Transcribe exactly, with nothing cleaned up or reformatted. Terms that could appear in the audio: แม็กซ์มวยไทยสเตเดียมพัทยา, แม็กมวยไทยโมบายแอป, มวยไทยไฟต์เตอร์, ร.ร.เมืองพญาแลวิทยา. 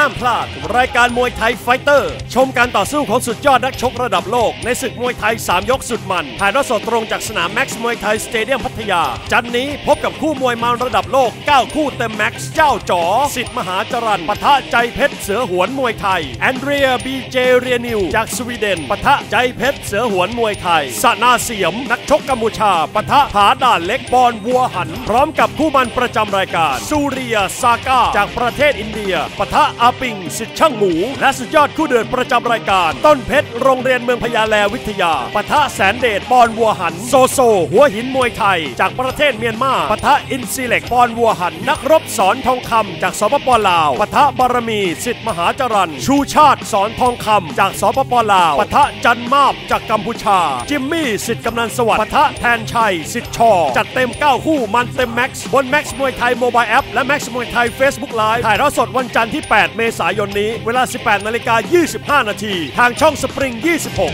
ห้ามพลาดรายการมวยไทยไฟเตอร์ชมการต่อสู้ของสุดยอดนักชกระดับโลกในศึกมวยไทยสามยกสุดมันถ่ายทอดสดตรงจากสนามแม็กซ์มวยไทยสเตเดียมพัทยาจันนี้พบกับคู่มวยมาระดับโลกเก้าคู่เต็มแม็กซ์เจ้าจ๋อสิทธิ์มหาจรัญปะทะใจเพชรเสือหวนมวยไทยแอนเดรียบีเจเรียนิวจากสวีเดนปะทะใจเพชรเสือหวนมวยไทยสนาเสียมนักชกกัมพูชาปะทะผาด่านเล็กบอนวัวหันพร้อมกับคู่มันประจำรายการซูเรียซาก้าจากประเทศอินเดียปะทะอาปิงสิทธิ์ช่างหมูและสุดยอดคู่เดือดประจำรายการต้นเพชรโรงเรียนเมืองพญาแลวิทยาปะทะแสนเดชบอนวัวหันโซโซหัวหินมวยไทยจากประเทศเมียนมาปะทะอินซีเล็กบอนวัวหันนักรบสอนทองคำจากสปป.ลาวปะทะบารมีสิทธิ์มหาจรัญชูชาติสอนทองคำจากสปป.ลาวปะทะจันมาบจากกัมพูชาจิมมี่สิทธิ์กำนันสวัสดิ์ปะทะแทนชัยสิทธิ์ชอจัดเต็มเก้าคู่มันเต็มแม็กซ์บนแม็กซ์มวยไทยโมบายแอปและแม็กซ์มวยไทยเฟซบุ๊กไลฟ์ถ่ายทอดสดวันจันทร์ที่แปดเมษายนนี้เวลา สิบแปดนาฬิกายี่สิบห้านาทีทางช่องสปริง ยี่สิบหก